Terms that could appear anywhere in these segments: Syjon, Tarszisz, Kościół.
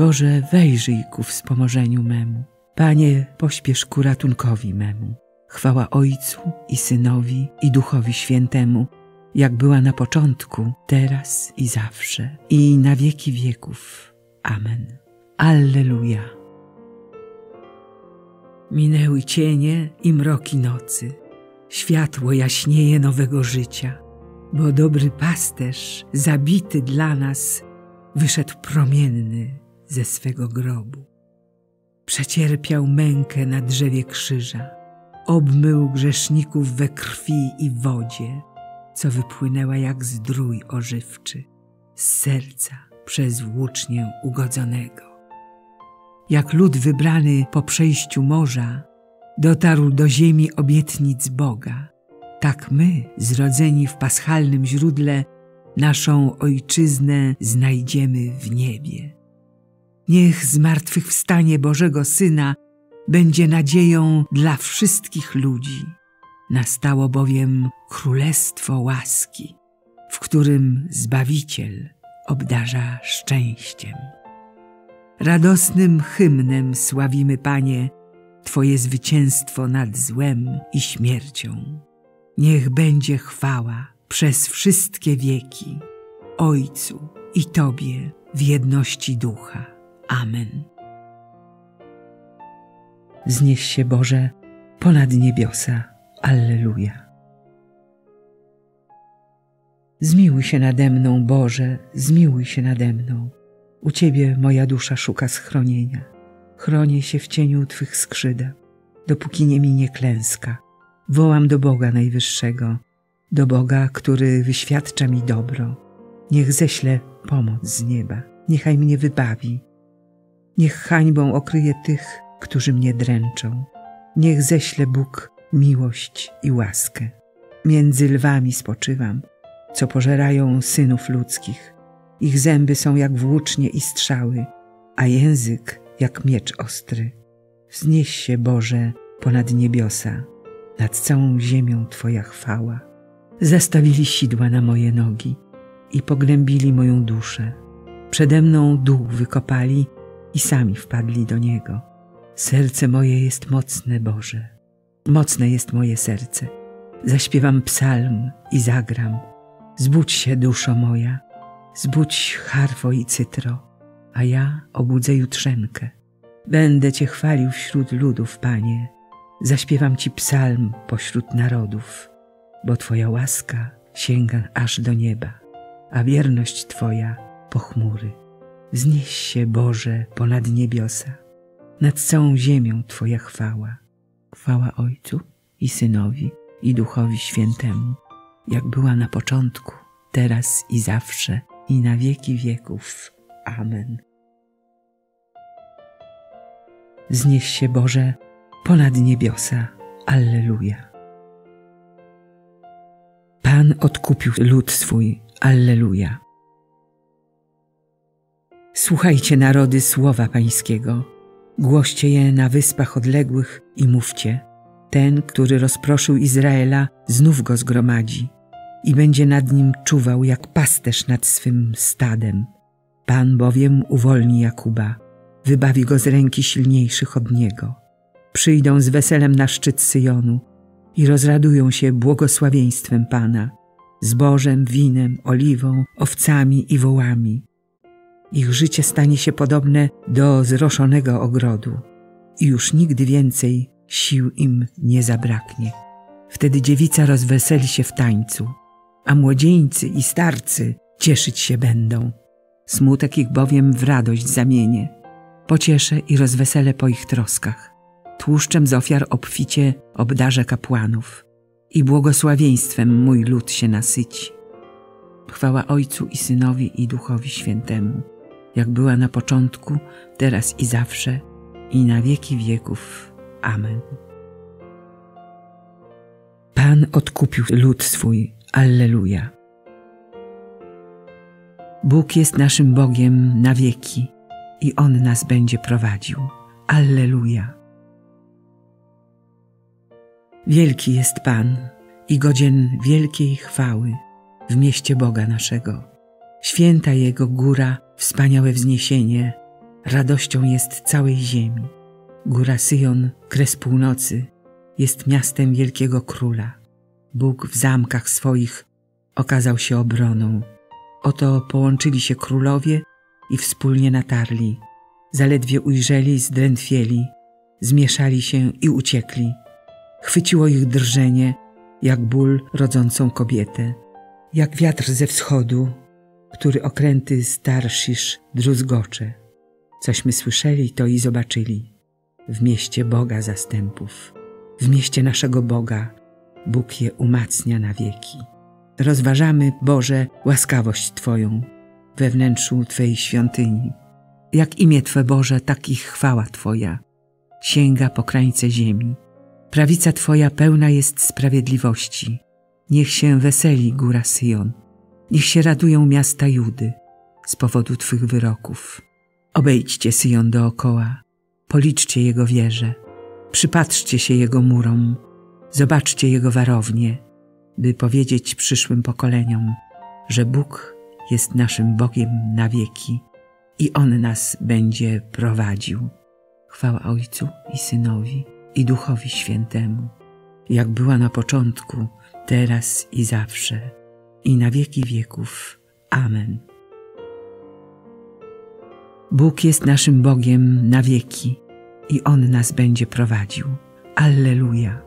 Boże, wejrzyj ku wspomożeniu memu. Panie, pośpiesz ku ratunkowi memu. Chwała Ojcu i Synowi, i Duchowi Świętemu, jak była na początku, teraz i zawsze, i na wieki wieków. Amen. Alleluja. Minęły cienie i mroki nocy. Światło jaśnieje nowego życia, bo dobry pasterz, zabity dla nas, wyszedł promienny ze swego grobu. Przecierpiał mękę na drzewie krzyża, obmył grzeszników we krwi i wodzie, co wypłynęła jak zdrój ożywczy z serca przez włócznię ugodzonego. Jak lud wybrany po przejściu morza dotarł do ziemi obietnic Boga, tak my, zrodzeni w paschalnym źródle, naszą Ojczyznę znajdziemy w niebie. Niech zmartwychwstanie Bożego Syna będzie nadzieją dla wszystkich ludzi. Nastało bowiem Królestwo łaski, w którym Zbawiciel obdarza szczęściem. Radosnym hymnem sławimy, Panie, Twoje zwycięstwo nad złem i śmiercią. Niech będzie chwała przez wszystkie wieki Ojcu i Tobie w jedności Ducha. Amen. Wznieś się, Boże, ponad niebiosa. Alleluja. Zmiłuj się nade mną, Boże, zmiłuj się nade mną. U Ciebie moja dusza szuka schronienia. Chronię się w cieniu Twych skrzydeł, dopóki nie minie klęska. Wołam do Boga Najwyższego, do Boga, który wyświadcza mi dobro. Niech ześle pomoc z nieba, niechaj mnie wybawi. Niech hańbą okryje tych, którzy mnie dręczą. Niech ześle Bóg miłość i łaskę. Między lwami spoczywam, co pożerają synów ludzkich. Ich zęby są jak włócznie i strzały, a język jak miecz ostry. Wznieś się, Boże, ponad niebiosa, nad całą ziemią Twoja chwała. Zastawili sidła na moje nogi i pognębili moją duszę. Przede mną dół wykopali i sami wpadli do niego. Serce moje jest mocne, Boże. Mocne jest moje serce. Zaśpiewam psalm i zagram. Zbudź się, duszo moja. Zbudź harfo i cytro, a ja obudzę jutrzenkę. Będę Cię chwalił wśród ludów, Panie. Zaśpiewam Ci psalm pośród narodów, bo Twoja łaska sięga aż do nieba, a wierność Twoja po chmury. Wznieś się, Boże, ponad niebiosa, nad całą ziemią Twoja chwała. Chwała Ojcu i Synowi, i Duchowi Świętemu, jak była na początku, teraz i zawsze, i na wieki wieków. Amen. Wznieś się, Boże, ponad niebiosa. Alleluja. Pan odkupił lud swój. Alleluja. Słuchajcie, narody, słowa Pańskiego. Głoście je na wyspach odległych i mówcie. Ten, który rozproszył Izraela, znów go zgromadzi i będzie nad nim czuwał jak pasterz nad swym stadem. Pan bowiem uwolni Jakuba, wybawi go z ręki silniejszych od niego. Przyjdą z weselem na szczyt Syjonu i rozradują się błogosławieństwem Pana, zbożem, winem, oliwą, owcami i wołami. Ich życie stanie się podobne do zroszonego ogrodu i już nigdy więcej sił im nie zabraknie. Wtedy dziewica rozweseli się w tańcu, a młodzieńcy i starcy cieszyć się będą. Smutek ich bowiem w radość zamienię. Pocieszę i rozweselę po ich troskach. Tłuszczem z ofiar obficie obdarzę kapłanów i błogosławieństwem mój lud się nasyci. Chwała Ojcu i Synowi, i Duchowi Świętemu, jak była na początku, teraz i zawsze, i na wieki wieków. Amen. Pan odkupił lud swój. Alleluja. Bóg jest naszym Bogiem na wieki i On nas będzie prowadził. Alleluja. Wielki jest Pan i godzien wielkiej chwały w mieście Boga naszego. Święta Jego góra, wspaniałe wzniesienie, radością jest całej ziemi. Góra Syjon, kres północy, jest miastem wielkiego króla. Bóg w zamkach swoich okazał się obroną. Oto połączyli się królowie i wspólnie natarli. Zaledwie ujrzeli, zdrętwieli, zmieszali się i uciekli. Chwyciło ich drżenie, jak ból rodzącą kobietę. Jak wiatr ze wschodu, który okręty z Tarszisz druzgocze. Cośmy słyszeli, to i zobaczyli. W mieście Boga zastępów, w mieście naszego Boga, Bóg je umacnia na wieki. Rozważamy, Boże, łaskawość Twoją we wnętrzu Twojej świątyni. Jak imię Twe, Boże, tak i chwała Twoja sięga po krańce ziemi. Prawica Twoja pełna jest sprawiedliwości. Niech się weseli góra Syjon. Niech się radują miasta Judy z powodu Twych wyroków. Obejdźcie Syjon dookoła. Policzcie jego wieże. Przypatrzcie się jego murom. Zobaczcie jego warownie, by powiedzieć przyszłym pokoleniom, że Bóg jest naszym Bogiem na wieki i On nas będzie prowadził. Chwała Ojcu i Synowi, i Duchowi Świętemu, jak była na początku, teraz i zawsze, i na wieki wieków. Amen. Bóg jest naszym Bogiem na wieki i On nas będzie prowadził. Alleluja!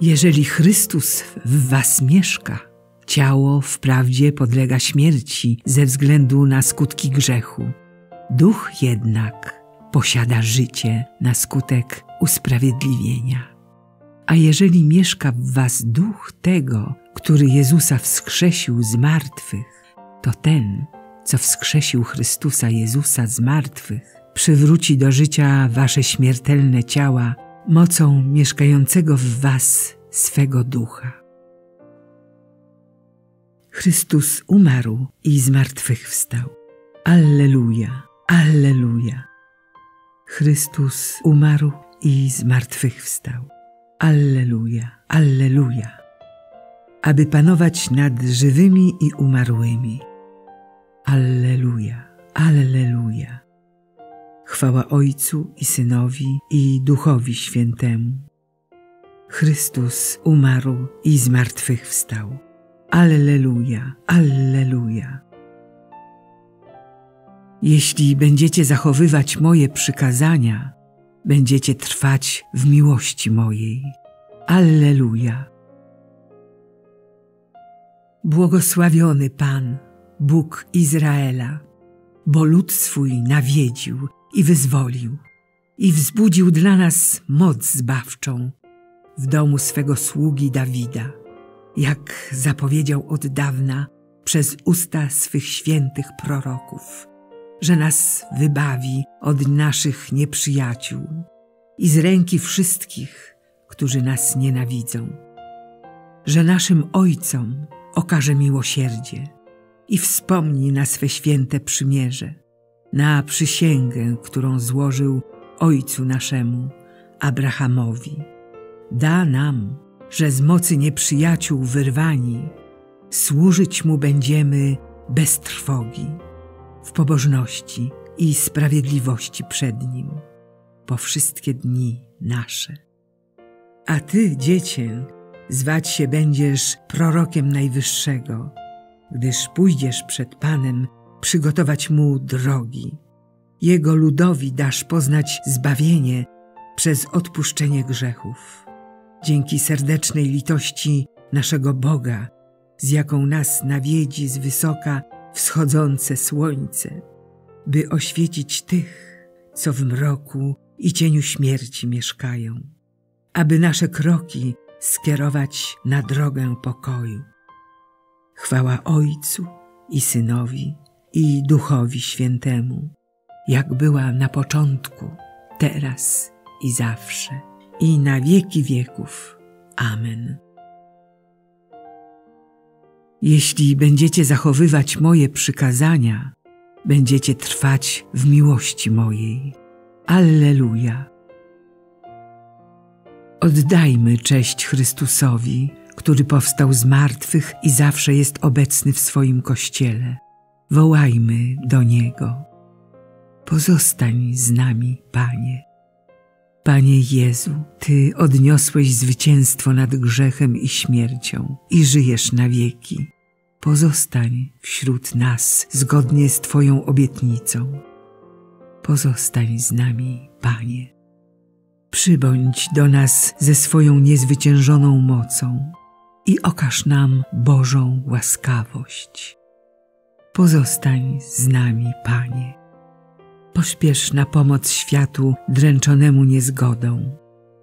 Jeżeli Chrystus w was mieszka, ciało wprawdzie podlega śmierci ze względu na skutki grzechu. Duch jednak posiada życie na skutek usprawiedliwienia. A jeżeli mieszka w was duch tego, który Jezusa wskrzesił z martwych, to ten, co wskrzesił Chrystusa Jezusa z martwych, przywróci do życia wasze śmiertelne ciała mocą mieszkającego w was swego ducha. Chrystus umarł i zmartwychwstał. Alleluja, alleluja. Chrystus umarł i zmartwychwstał. Alleluja, alleluja. Aby panować nad żywymi i umarłymi. Alleluja, alleluja. Chwała Ojcu i Synowi, i Duchowi Świętemu. Chrystus umarł i zmartwychwstał. Alleluja, alleluja. Jeśli będziecie zachowywać moje przykazania, będziecie trwać w miłości mojej. Alleluja. Błogosławiony Pan, Bóg Izraela, bo lud swój nawiedził i wyzwolił, i wzbudził dla nas moc zbawczą w domu swego sługi Dawida, jak zapowiedział od dawna przez usta swych świętych proroków, że nas wybawi od naszych nieprzyjaciół i z ręki wszystkich, którzy nas nienawidzą, że naszym ojcom okaże miłosierdzie i wspomni na swe święte przymierze, na przysięgę, którą złożył ojcu naszemu, Abrahamowi. Da nam, że z mocy nieprzyjaciół wyrwani, służyć mu będziemy bez trwogi, w pobożności i sprawiedliwości przed nim, po wszystkie dni nasze. A ty, dziecię, zwać się będziesz prorokiem Najwyższego, gdyż pójdziesz przed Panem przygotować Mu drogi. Jego ludowi dasz poznać zbawienie przez odpuszczenie grzechów. Dzięki serdecznej litości naszego Boga, z jaką nas nawiedzi z wysoka wschodzące słońce, by oświecić tych, co w mroku i cieniu śmierci mieszkają, aby nasze kroki skierować na drogę pokoju. Chwała Ojcu i Synowi, i Duchowi Świętemu, jak była na początku, teraz i zawsze, i na wieki wieków. Amen. Jeśli będziecie zachowywać moje przykazania, będziecie trwać w miłości mojej. Alleluja. Oddajmy cześć Chrystusowi, który powstał z martwych i zawsze jest obecny w swoim Kościele, wołajmy do Niego. Pozostań z nami, Panie. Panie Jezu, Ty odniosłeś zwycięstwo nad grzechem i śmiercią i żyjesz na wieki. Pozostań wśród nas zgodnie z Twoją obietnicą. Pozostań z nami, Panie. Przybądź do nas ze swoją niezwyciężoną mocą i okaż nam Bożą łaskawość. Pozostań z nami, Panie. Pośpiesz na pomoc światu dręczonemu niezgodą,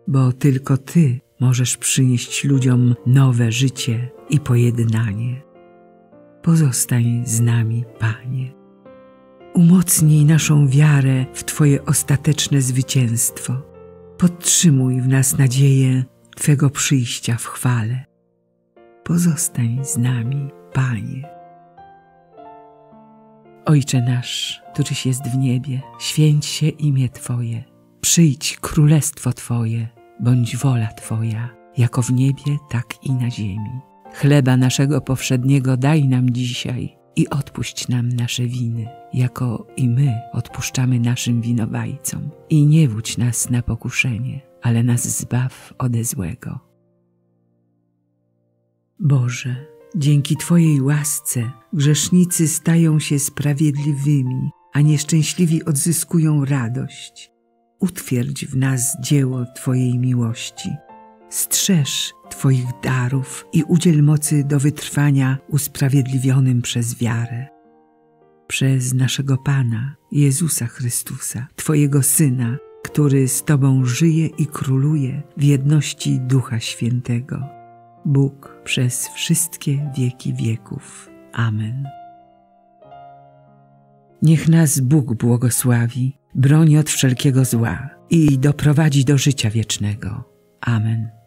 bo tylko Ty możesz przynieść ludziom nowe życie i pojednanie. Pozostań z nami, Panie. Umocnij naszą wiarę w Twoje ostateczne zwycięstwo. Podtrzymuj w nas nadzieję Twego przyjścia w chwale. Pozostań z nami, Panie. Ojcze nasz, któryś jest w niebie, święć się imię Twoje. Przyjdź królestwo Twoje, bądź wola Twoja, jako w niebie, tak i na ziemi. Chleba naszego powszedniego daj nam dzisiaj i odpuść nam nasze winy, jako i my odpuszczamy naszym winowajcom. I nie wódź nas na pokuszenie, ale nas zbaw ode złego. Boże, dzięki Twojej łasce grzesznicy stają się sprawiedliwymi, a nieszczęśliwi odzyskują radość. Utwierdź w nas dzieło Twojej miłości. Strzeż Twoich darów i udziel mocy do wytrwania usprawiedliwionym przez wiarę. Przez naszego Pana, Jezusa Chrystusa, Twojego Syna, który z Tobą żyje i króluje w jedności Ducha Świętego. Bóg przez wszystkie wieki wieków. Amen. Niech nas Bóg błogosławi, broni od wszelkiego zła i doprowadzi do życia wiecznego. Amen.